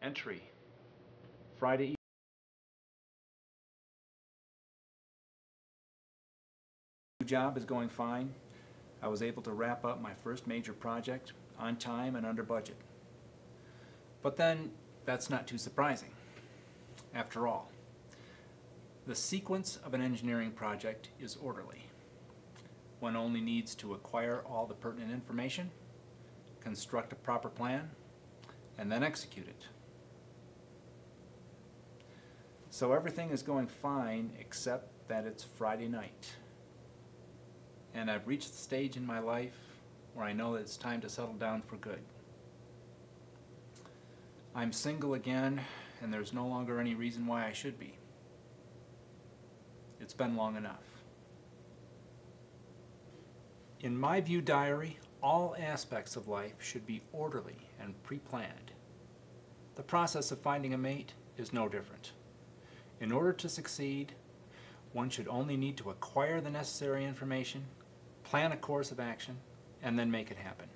Entry, Friday evening. New job is going fine. I was able to wrap up my first major project on time and under budget. But then, that's not too surprising. After all, the sequence of an engineering project is orderly. One only needs to acquire all the pertinent information, construct a proper plan, and then execute it. So everything is going fine except that it's Friday night. And I've reached the stage in my life where I know that it's time to settle down for good. I'm single again, and there's no longer any reason why I should be. It's been long enough. In my view, diary, all aspects of life should be orderly and pre-planned. The process of finding a mate is no different. In order to succeed, one should only need to acquire the necessary information, plan a course of action, and then make it happen.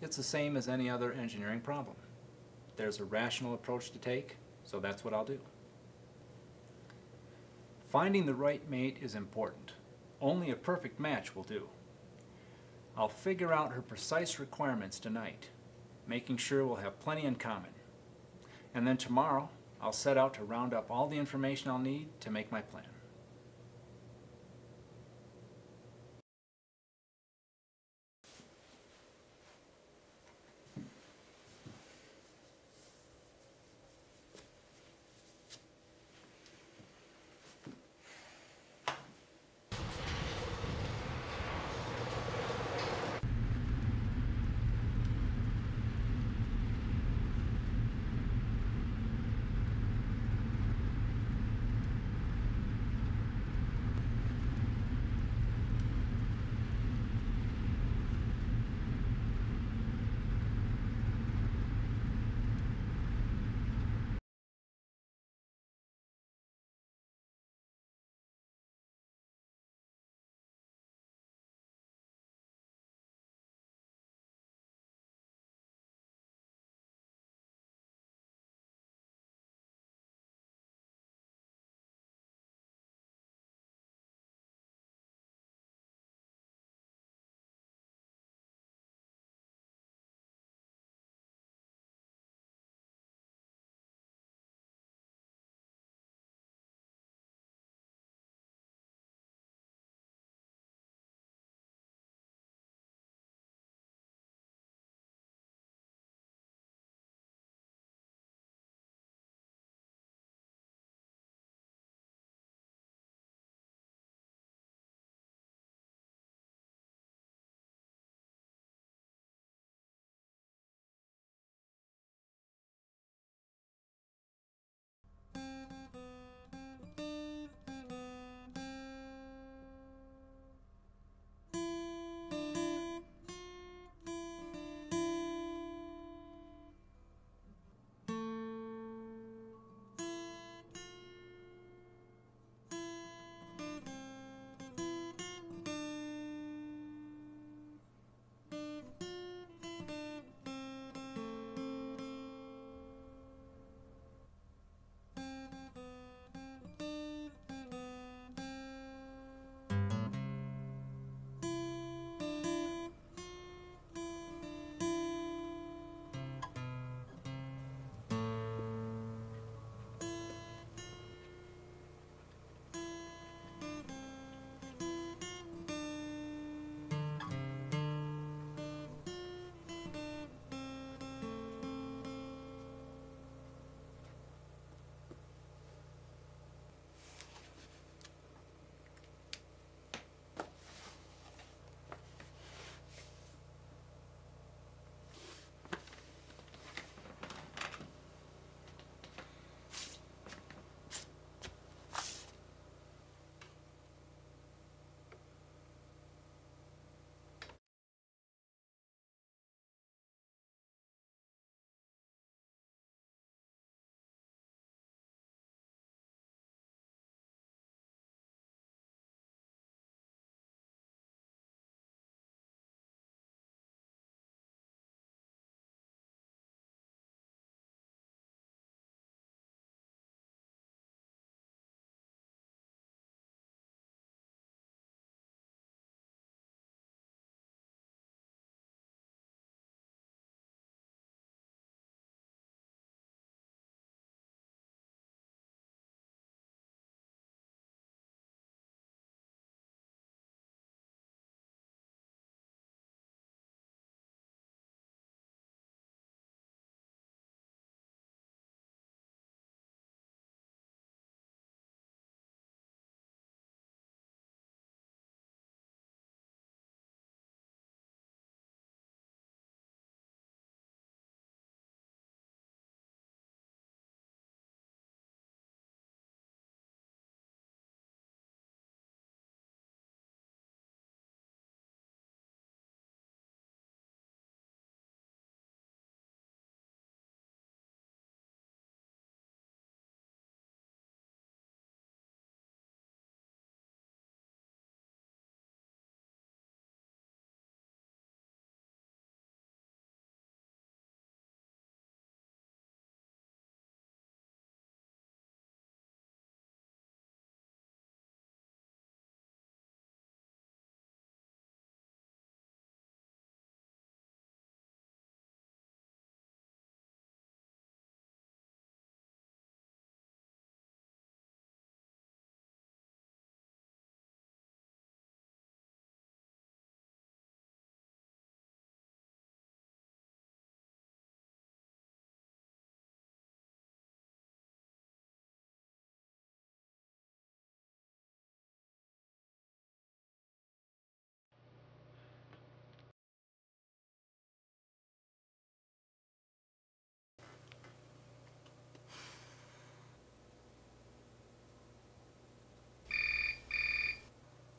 It's the same as any other engineering problem. There's a rational approach to take, so that's what I'll do. Finding the right mate is important. Only a perfect match will do. I'll figure out her precise requirements tonight, making sure we'll have plenty in common. And then tomorrow, I'll set out to round up all the information I'll need to make my plan.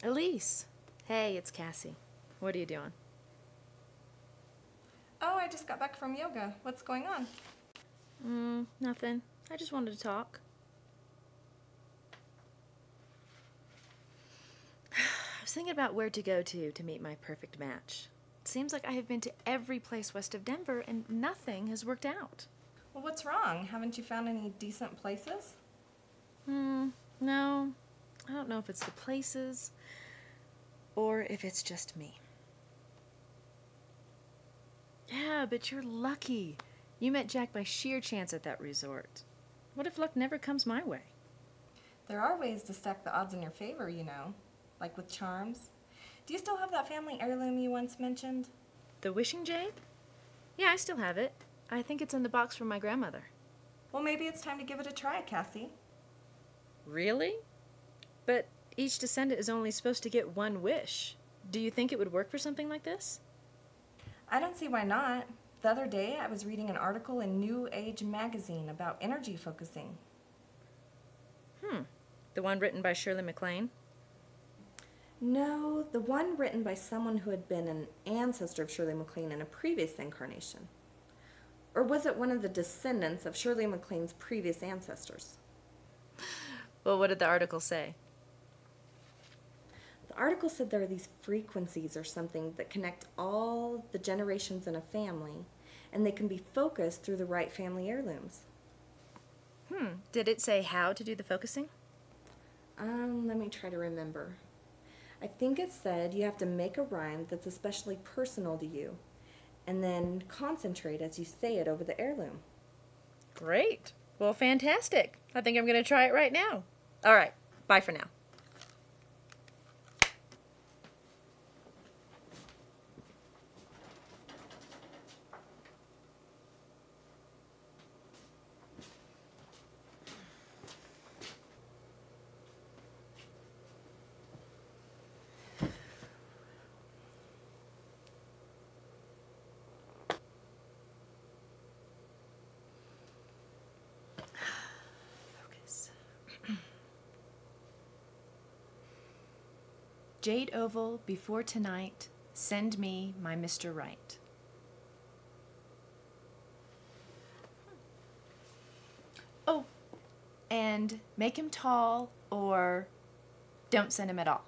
Elise. Hey, it's Cassie. What are you doing? Oh, I just got back from yoga. What's going on? Nothing. I just wanted to talk. I was thinking about where to go to meet my perfect match. It seems like I have been to every place west of Denver and nothing has worked out. Well, what's wrong? Haven't you found any decent places? No. I don't know if it's the places or if it's just me. Yeah, but you're lucky. You met Jack by sheer chance at that resort. What if luck never comes my way? There are ways to stack the odds in your favor, you know, like with charms. Do you still have that family heirloom you once mentioned? The wishing jade? Yeah, I still have it. I think it's in the box from my grandmother. Well, maybe it's time to give it a try, Cassie. Really? But each descendant is only supposed to get one wish. Do you think it would work for something like this? I don't see why not. The other day, I was reading an article in New Age magazine about energy focusing. The one written by Shirley MacLaine? No, the one written by someone who had been an ancestor of Shirley MacLaine in a previous incarnation. Or was it one of the descendants of Shirley MacLaine's previous ancestors? Well, what did the article say? The article said there are these frequencies or something that connect all the generations in a family, and they can be focused through the right family heirlooms. Did it say how to do the focusing? Let me try to remember. I think it said you have to make a rhyme that's especially personal to you, and then concentrate as you say it over the heirloom. Great. Well, fantastic. I think I'm going to try it right now. All right. Bye for now. Jade Oval, before tonight, send me my Mr. Right. Oh, and make him tall or don't send him at all.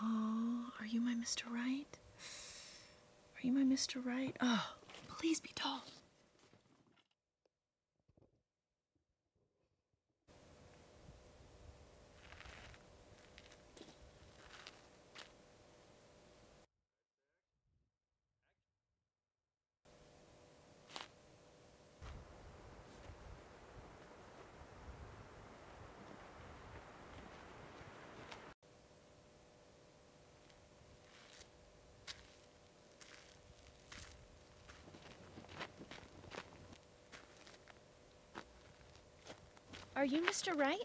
Oh, are you my Mr. Right? Are you my Mr. Right? Oh, please be tall. Are you Mr. Right?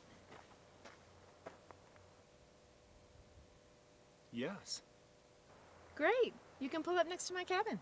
Yes. Great. You can pull up next to my cabin.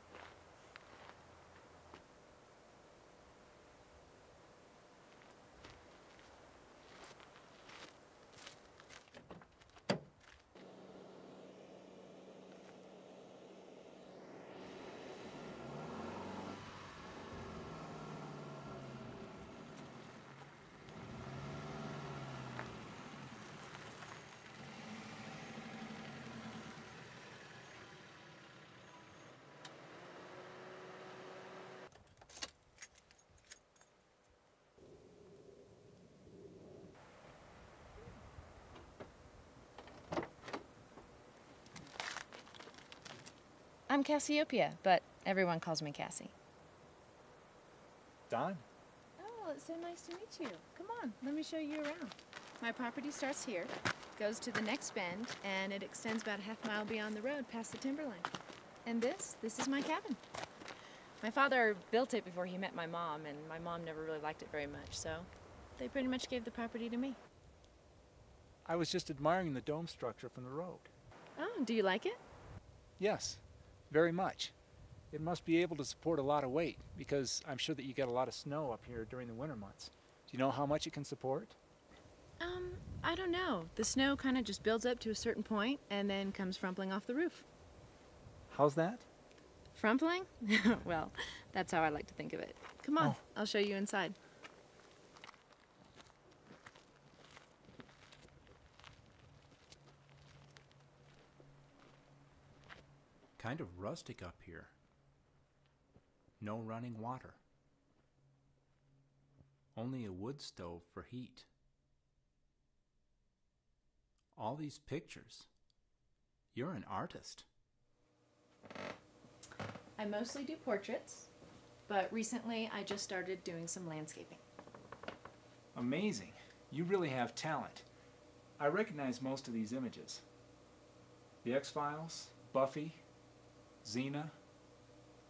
I'm Cassiopeia, but everyone calls me Cassie. Don? Oh, well, it's so nice to meet you. Come on, let me show you around. My property starts here, goes to the next bend, and it extends about a half mile beyond the road past the timberline. And this is my cabin. My father built it before he met my mom, and my mom never really liked it very much, so they pretty much gave the property to me. I was just admiring the dome structure from the road. Oh, do you like it? Yes. Very much. It must be able to support a lot of weight, because I'm sure that you get a lot of snow up here during the winter months. Do you know how much it can support? I don't know. The snow kind of just builds up to a certain point and then comes frumpling off the roof. How's that? Frumpling? Well, that's how I like to think of it. Come on, I'll show you inside. Kind of rustic up here. No running water. Only a wood stove for heat. All these pictures. You're an artist. I mostly do portraits, but recently I just started doing some landscaping. Amazing. You really have talent. I recognize most of these images. The X-Files, Buffy, Xena,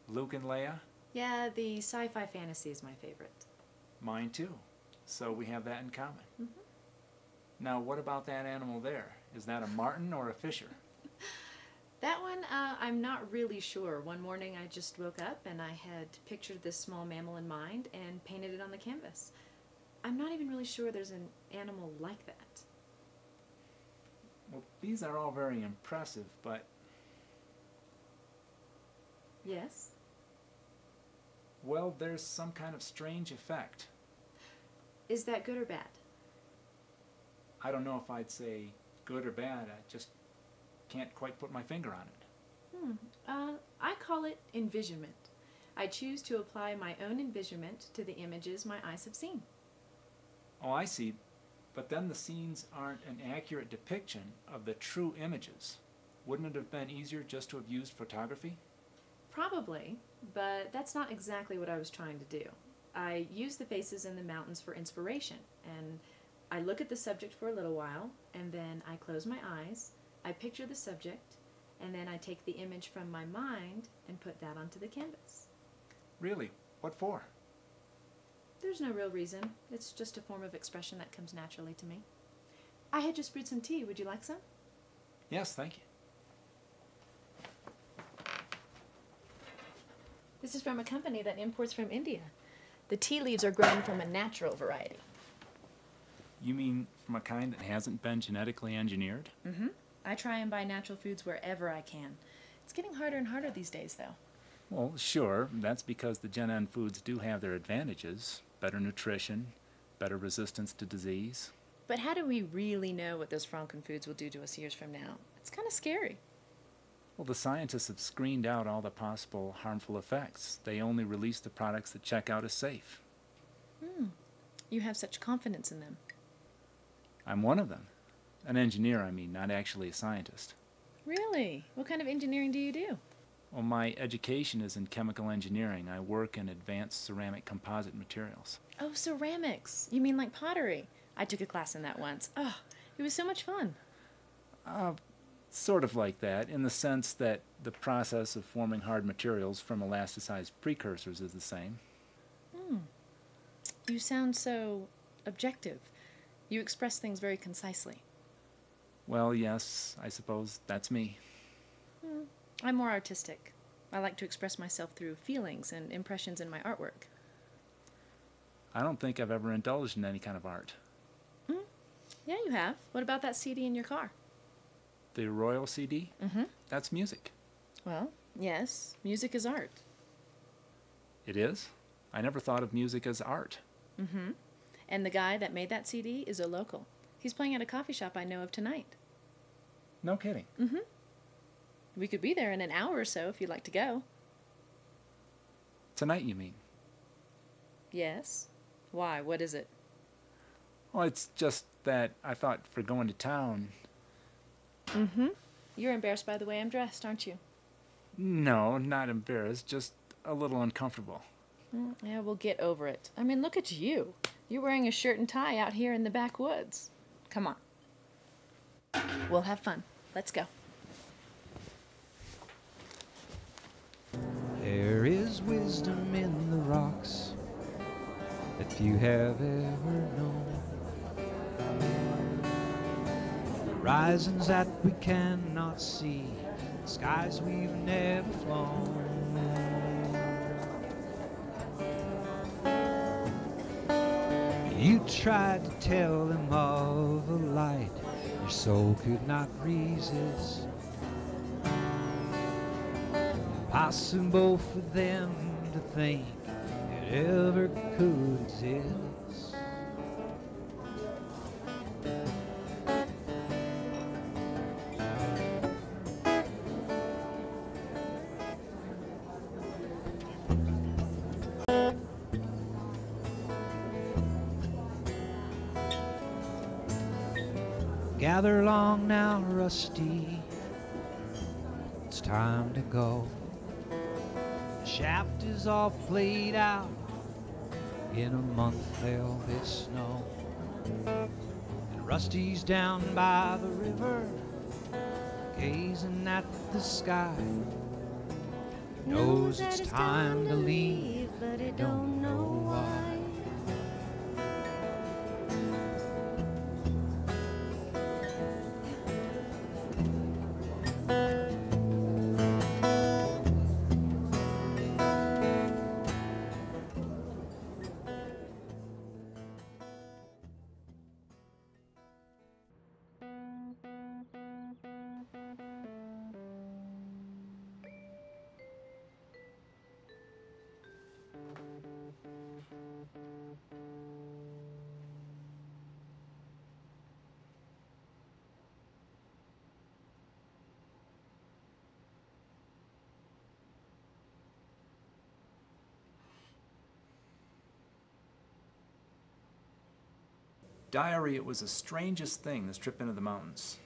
Luke and Leia. Yeah, the sci-fi fantasy is my favorite. Mine too. So we have that in common. Mm-hmm. Now, what about that animal there? Is that a martin or a fisher? That one, I'm not really sure. One morning I just woke up and I had pictured this small mammal in mind and painted it on the canvas. I'm not even really sure there's an animal like that. Well, these are all very impressive, but... Yes? Well, there's some kind of strange effect. Is that good or bad? I don't know if I'd say good or bad. I just can't quite put my finger on it. I call it envisionment. I choose to apply my own envisionment to the images my eyes have seen. Oh, I see. But then the scenes aren't an accurate depiction of the true images. Wouldn't it have been easier just to have used photography? Probably, but that's not exactly what I was trying to do. I use the faces in the mountains for inspiration, and I look at the subject for a little while, and then I close my eyes, I picture the subject, and then I take the image from my mind and put that onto the canvas. Really? What for? There's no real reason. It's just a form of expression that comes naturally to me. I had just brewed some tea. Would you like some? Yes, thank you. This is from a company that imports from India. The tea leaves are grown from a natural variety. You mean from a kind that hasn't been genetically engineered? Mm-hmm. I try and buy natural foods wherever I can. It's getting harder and harder these days, though. Well, sure. That's because the Gen Ed foods do have their advantages. Better nutrition, better resistance to disease. But how do we really know what those Franken foods will do to us years from now? It's kind of scary. Well, the scientists have screened out all the possible harmful effects. They only release the products that check out as safe. Hmm. You have such confidence in them. I'm one of them. An engineer, I mean, not actually a scientist. Really? What kind of engineering do you do? Well, my education is in chemical engineering. I work in advanced ceramic composite materials. Oh, ceramics. You mean like pottery? I took a class in that once. Oh, it was so much fun. Sort of like that, in the sense that the process of forming hard materials from elasticized precursors is the same. Hmm. You sound so objective. You express things very concisely. Well, yes, I suppose that's me. I'm more artistic. I like to express myself through feelings and impressions in my artwork. I don't think I've ever indulged in any kind of art. Yeah, you have. What about that CD in your car? The Royal CD? Mm-hmm. That's music. Well, yes, music is art. It is? I never thought of music as art. Mm-hmm. And the guy that made that CD is a local. He's playing at a coffee shop I know of tonight. No kidding. Mm-hmm. We could be there in an hour or so if you'd like to go. Tonight, you mean? Yes. Why? What is it? Well, it's just that I thought for going to town... Mm-hmm. You're embarrassed by the way I'm dressed, aren't you? No, not embarrassed. Just a little uncomfortable. Yeah, we'll get over it. I mean, look at you. You're wearing a shirt and tie out here in the backwoods. Come on. We'll have fun. Let's go. There is wisdom in the rocks that few have ever known. Horizons that we cannot see, skies we've never flown. You tried to tell them of a light your soul could not resist, impossible for them to think it ever could exist. Gather long now, Rusty, it's time to go. The shaft is all played out, in a month there'll be snow. And Rusty's down by the river, gazing at the sky. He knows it's time to leave, but he don't know why. Diary, it was the strangest thing, this trip into the mountains.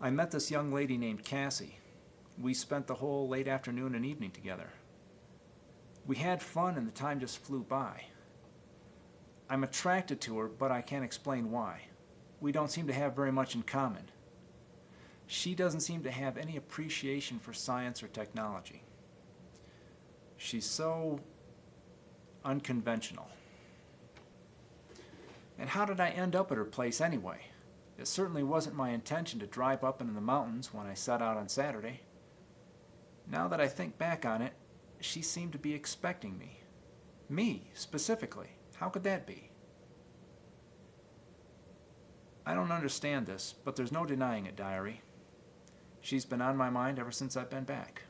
I met this young lady named Cassie. We spent the whole late afternoon and evening together. We had fun and the time just flew by. I'm attracted to her, but I can't explain why. We don't seem to have very much in common. She doesn't seem to have any appreciation for science or technology. She's so unconventional. And how did I end up at her place anyway? It certainly wasn't my intention to drive up into the mountains when I set out on Saturday. Now that I think back on it, she seemed to be expecting me. Me, specifically. How could that be? I don't understand this, but there's no denying it, Diary. She's been on my mind ever since I've been back.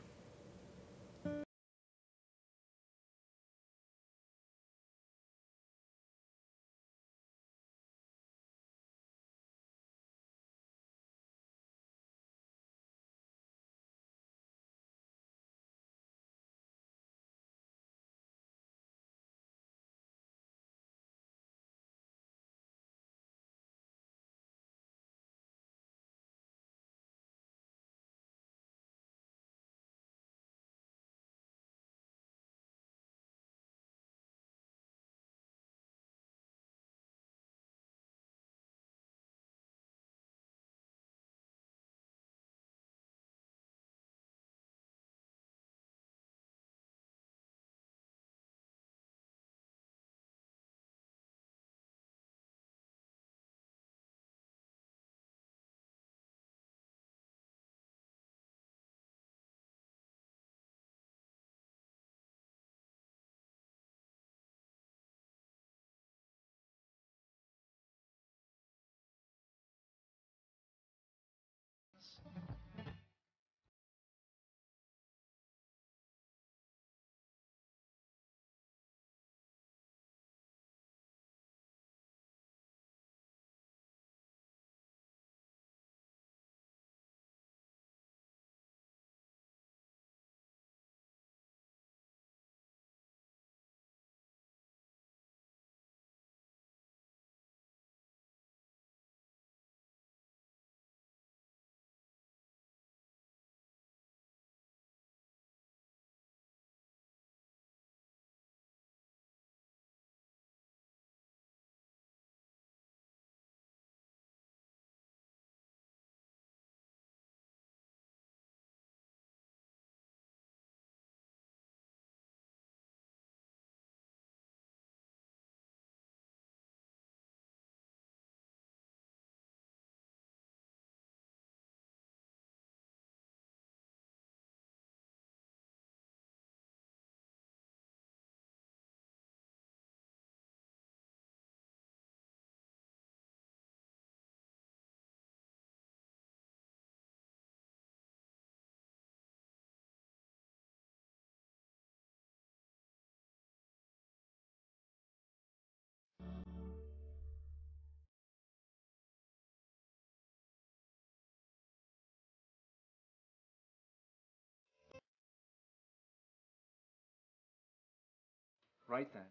Right then.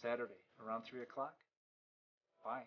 Saturday, around 3 o'clock. Bye.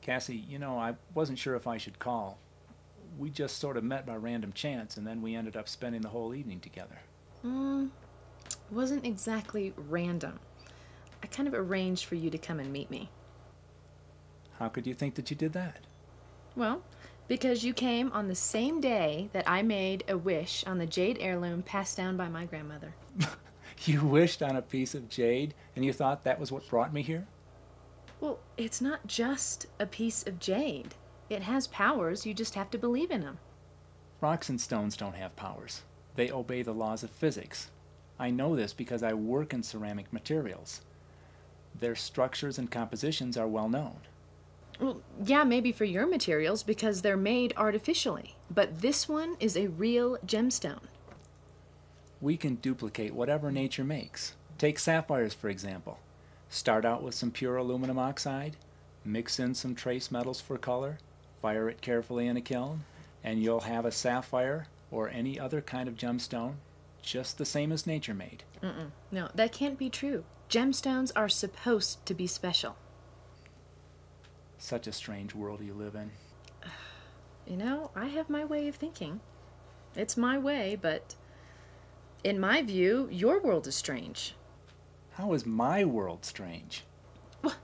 Cassie, you know, I wasn't sure if I should call. We just sort of met by random chance, and then we ended up spending the whole evening together. It wasn't exactly random. I kind of arranged for you to come and meet me. How could you think that you did that? Well, because you came on the same day that I made a wish on the jade heirloom passed down by my grandmother. You wished on a piece of jade, and you thought that was what brought me here? Well, it's not just a piece of jade. It has powers. You just have to believe in them. Rocks and stones don't have powers. They obey the laws of physics. I know this because I work in ceramic materials. Their structures and compositions are well known. Well, yeah, maybe for your materials because they're made artificially. But this one is a real gemstone. We can duplicate whatever nature makes. Take sapphires, for example. Start out with some pure aluminum oxide, mix in some trace metals for color, fire it carefully in a kiln, and you'll have a sapphire or any other kind of gemstone, just the same as nature made. No, that can't be true. Gemstones are supposed to be special. Such a strange world you live in. You know, I have my way of thinking. It's my way, but in my view, your world is strange. How is my world strange? Well,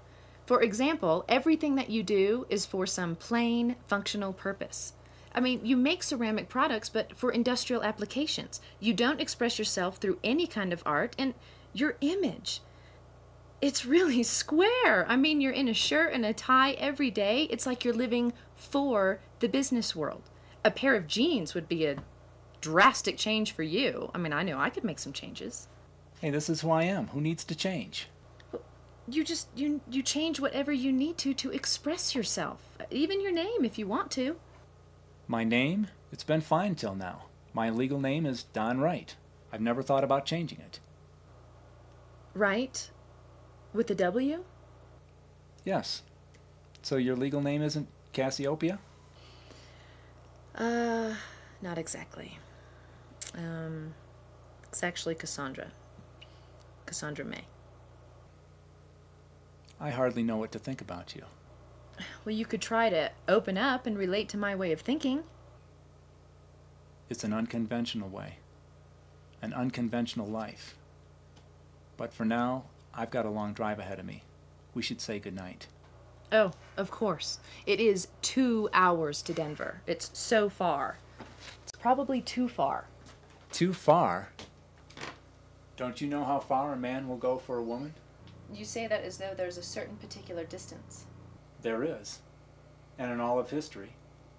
for example, everything that you do is for some plain, functional purpose. I mean, you make ceramic products, but for industrial applications. You don't express yourself through any kind of art, and your image, it's really square. I mean, you're in a shirt and a tie every day. It's like you're living for the business world. A pair of jeans would be a drastic change for you. I mean, I know I could make some changes. Hey, this is who I am. Who needs to change? You just, you change whatever you need to express yourself. Even your name, if you want to. My name? It's been fine till now. My legal name is Don Wright. I've never thought about changing it. Wright? With a W? Yes. So your legal name isn't Cassiopeia? Not exactly. It's actually Cassandra. Cassandra May. I hardly know what to think about you. Well, you could try to open up and relate to my way of thinking. It's an unconventional way. An unconventional life. But for now, I've got a long drive ahead of me. We should say goodnight. Oh, of course. It is 2 hours to Denver. It's so far. It's probably too far. Too far? Don't you know how far a man will go for a woman? You say that as though there's a certain particular distance. There is. And in all of history,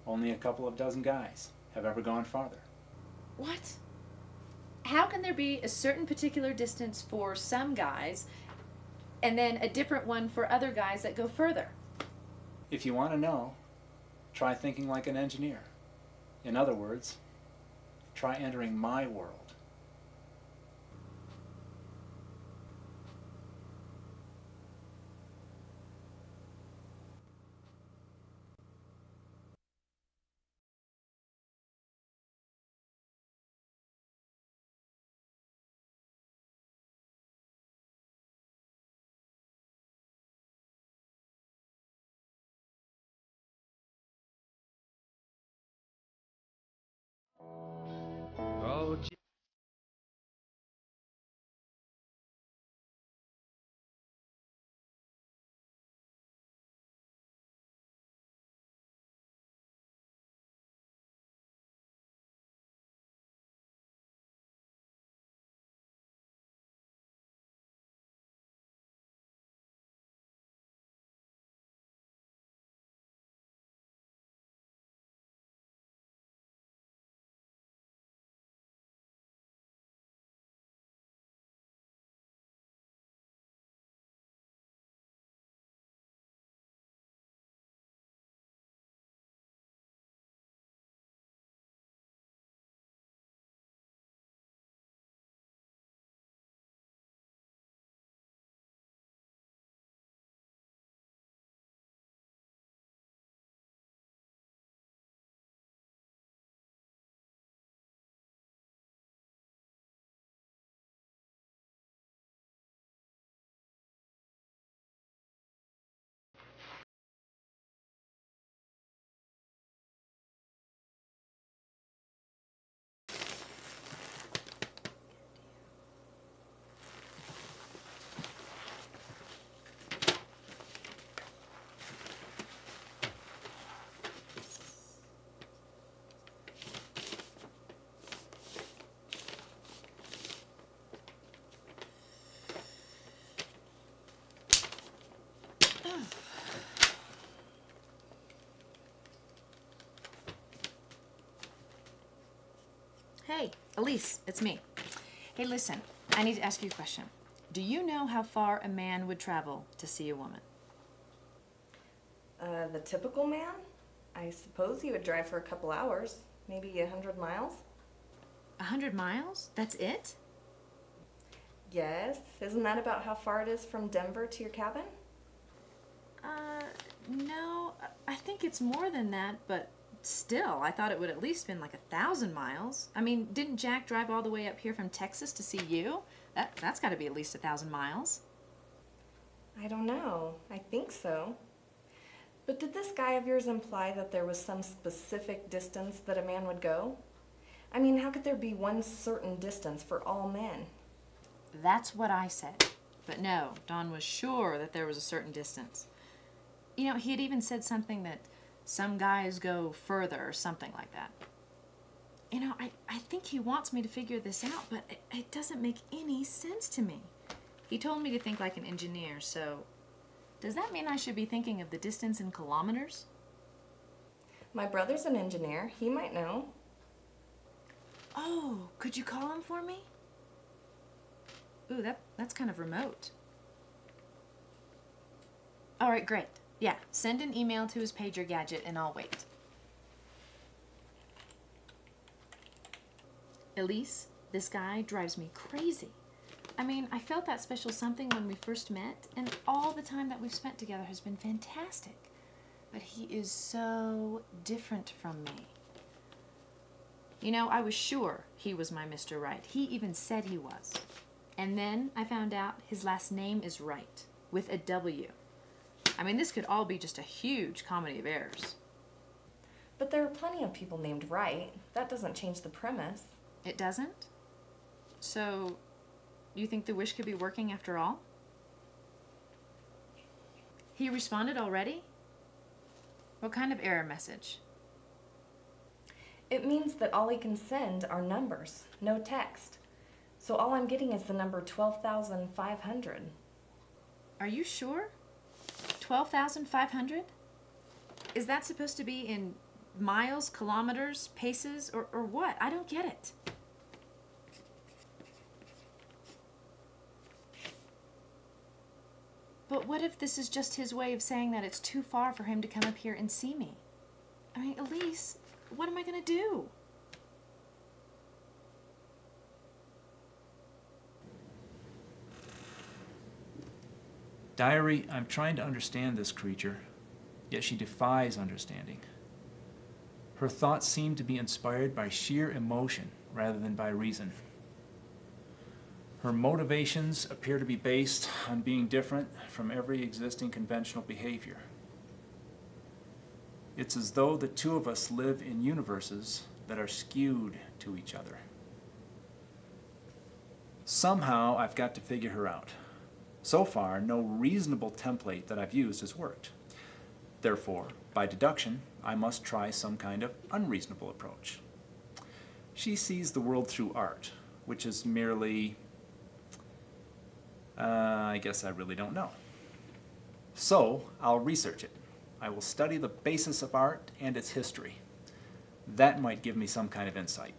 only a couple of dozen guys have ever gone farther. What? How can there be a certain particular distance for some guys and then a different one for other guys that go further? If you want to know, try thinking like an engineer. In other words, try entering my world. approach it. Hey, Elise, it's me. Hey, listen, I need to ask you a question. Do you know how far a man would travel to see a woman? The typical man? I suppose he would drive for a couple hours, maybe 100 miles. 100 miles? That's it? Yes. Isn't that about how far it is from Denver to your cabin? No, I think it's more than that, but still, I thought it would at least been like 1,000 miles. I mean, didn't Jack drive all the way up here from Texas to see you? That's got to be at least 1,000 miles. I don't know. I think so. But did this guy of yours imply that there was some specific distance that a man would go? I mean, how could there be one certain distance for all men? That's what I said. But no, Don was sure that there was a certain distance. You know, he had even said something that some guys go further or something like that. You know, I think he wants me to figure this out, but it doesn't make any sense to me. He told me to think like an engineer, so does that mean I should be thinking of the distance in kilometers? My brother's an engineer. He might know. Oh, could you call him for me? Ooh, that's kind of remote. All right, great. Yeah, send an email to his pager gadget and I'll wait. Elise, this guy drives me crazy. I mean, I felt that special something when we first met, and all the time that we've spent together has been fantastic. But he is so different from me. You know, I was sure he was my Mr. Wright. He even said he was. And then I found out his last name is Wright, with a W. I mean, this could all be just a huge comedy of errors. But there are plenty of people named Wright. That doesn't change the premise. It doesn't? So, you think the wish could be working after all? He responded already? What kind of error message? It means that all he can send are numbers, no text. So all I'm getting is the number 12,500. Are you sure? 12,500? Is that supposed to be in miles, kilometers, paces, or what? I don't get it. But what if this is just his way of saying that it's too far for him to come up here and see me? I mean, Elise, what am I going to do? Diary, I'm trying to understand this creature, yet she defies understanding. Her thoughts seem to be inspired by sheer emotion rather than by reason. Her motivations appear to be based on being different from every existing conventional behavior. It's as though the two of us live in universes that are skewed to each other. Somehow I've got to figure her out. So far, no reasonable template that I've used has worked. Therefore, by deduction, I must try some kind of unreasonable approach. She sees the world through art, which is merely... I guess I really don't know. So, I'll research it. I will study the basis of art and its history. That might give me some kind of insight.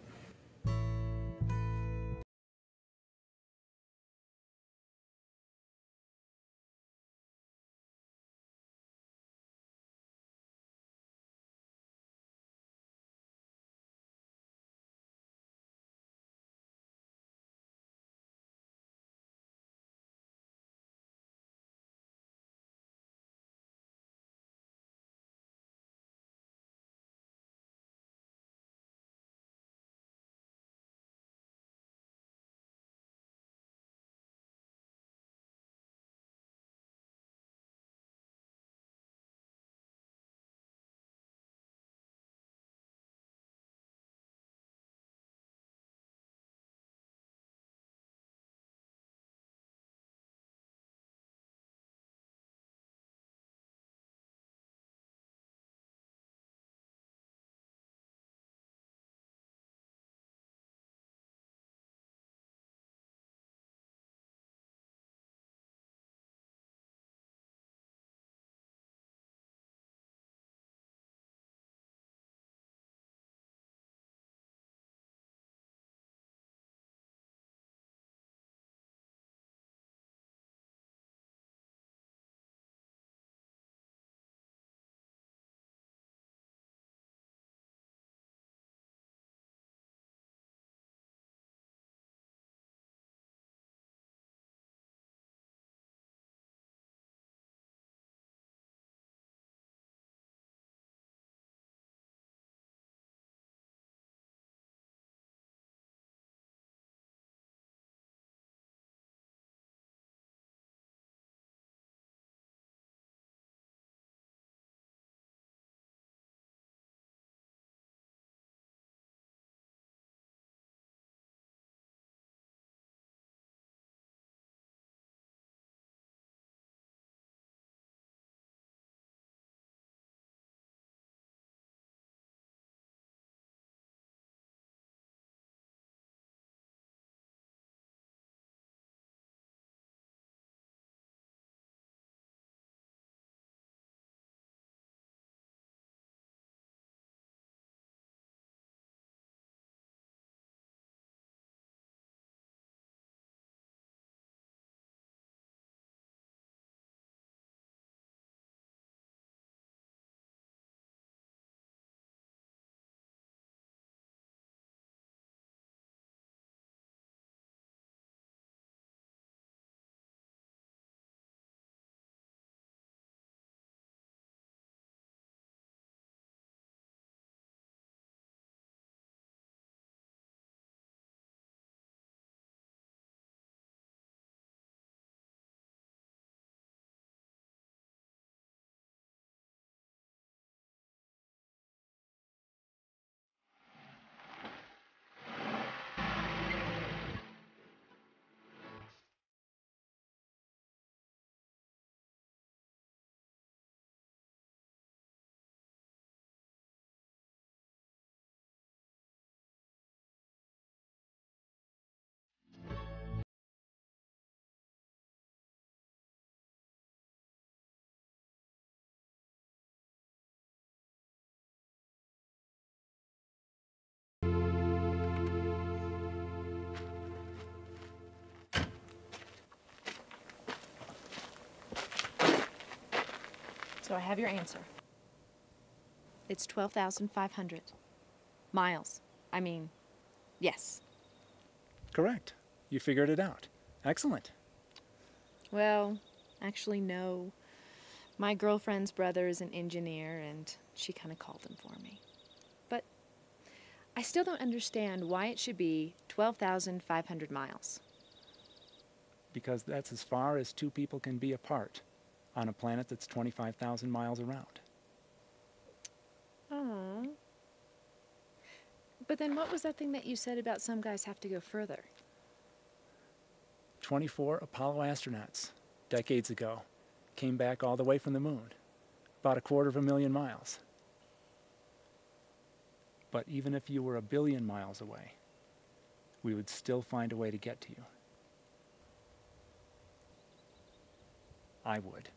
So I have your answer. It's 12,500. Miles. I mean, yes. Correct. You figured it out. Excellent. Well, actually, no. My girlfriend's brother is an engineer, and she kind of called him for me. But I still don't understand why it should be 12,500 miles. Because that's as far as two people can be apart. On a planet that's 25,000 miles around. Aww. But then what was that thing that you said about some guys have to go further? 24 Apollo astronauts, decades ago, came back all the way from the moon, about 250,000 miles. But even if you were 1 billion miles away, we would still find a way to get to you. I would.